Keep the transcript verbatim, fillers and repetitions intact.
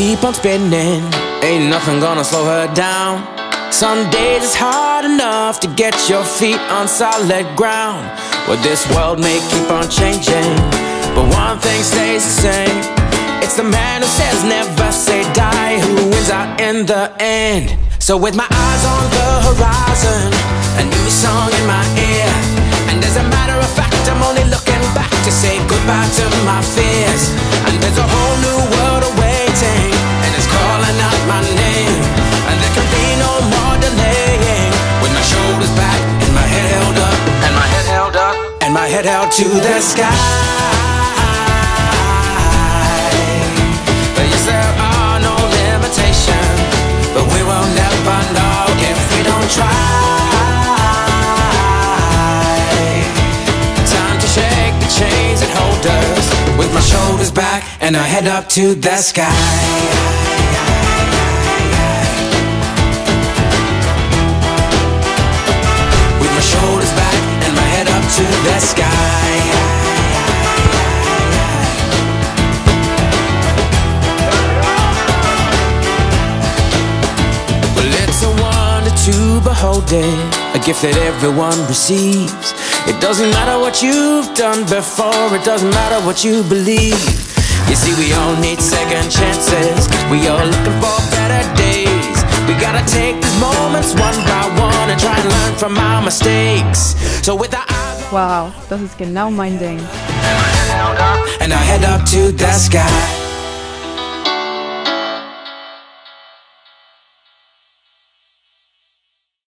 keep on spinning, ain't nothing gonna slow her down. Some days it's hard enough to get your feet on solid ground. Well, this world may keep on changing, but one thing stays the same. It's the man who says never say die who wins out in the end. So with my eyes on the horizon, a new song in my ear, and as a matter of fact I'm only looking back to say goodbye to my fears. And there's a whole new world awaiting, and it's calling out my name, and there can be no more delaying. With my shoulders back and my head held up, and my head held up, and my head held to the sky. With my shoulders back and I head up to the sky. With my shoulders back and my head up to the sky. Well, it's a wonder to behold it, a gift that everyone receives. It doesn't matter what you've done before, it doesn't matter what you believe. You see, we all need second chances, we all looking for better days. We gotta take these moments one by one and try and learn from our mistakes. So with our eyes... Wow, das ist genau mein Ding. And I head up to the sky.